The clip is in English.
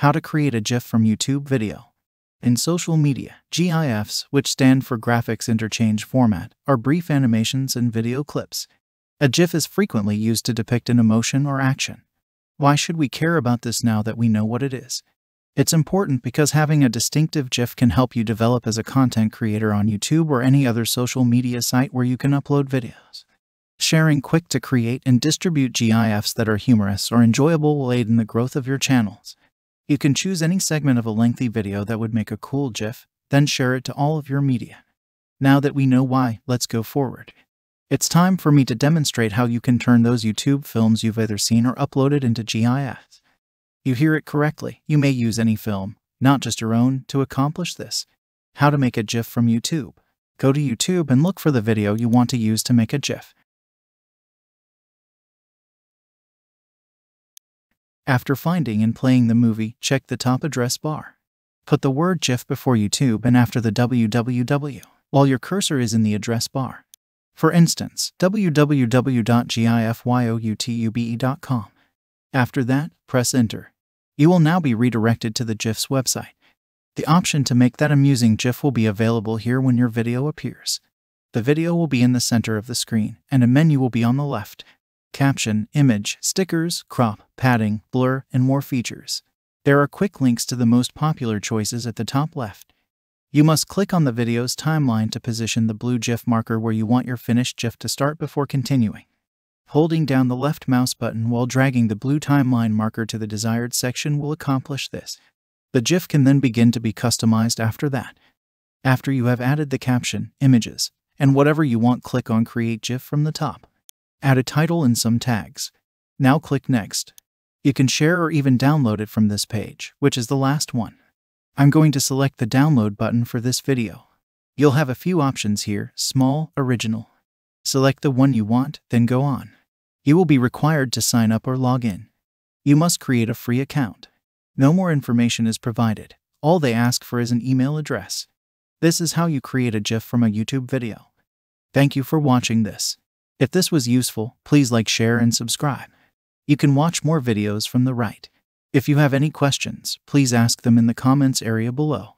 How to create a GIF from YouTube video. In social media, GIFs, which stand for Graphics Interchange Format, are brief animations and video clips. A GIF is frequently used to depict an emotion or action. Why should we care about this now that we know what it is? It's important because having a distinctive GIF can help you develop as a content creator on YouTube or any other social media site where you can upload videos. Sharing quick to create and distribute GIFs that are humorous or enjoyable will aid in the growth of your channels. You can choose any segment of a lengthy video that would make a cool GIF, then share it to all of your media. Now that we know why, let's go forward. It's time for me to demonstrate how you can turn those YouTube films you've either seen or uploaded into GIFs. You hear it correctly, you may use any film, not just your own, to accomplish this. How to make a GIF from YouTube. Go to YouTube and look for the video you want to use to make a GIF. After finding and playing the movie, check the top address bar. Put the word GIF before YouTube and after the www while your cursor is in the address bar. For instance, www.gifyoutube.com. After that, press Enter. You will now be redirected to the GIF's website. The option to make that amusing GIF will be available here when your video appears. The video will be in the center of the screen, and a menu will be on the left. Caption, image, stickers, crop, padding, blur, and more features. There are quick links to the most popular choices at the top left. You must click on the video's timeline to position the blue GIF marker where you want your finished GIF to start before continuing. Holding down the left mouse button while dragging the blue timeline marker to the desired section will accomplish this. The GIF can then begin to be customized after that. After you have added the caption, images, and whatever you want, click on Create GIF from the top. Add a title and some tags. Now click Next. You can share or even download it from this page, which is the last one. I'm going to select the download button for this video. You'll have a few options here, small, original. Select the one you want, then go on. You will be required to sign up or log in. You must create a free account. No more information is provided. All they ask for is an email address. This is how you create a GIF from a YouTube video. Thank you for watching this. If this was useful, please like, share, and subscribe. You can watch more videos from the right. If you have any questions, please ask them in the comments area below.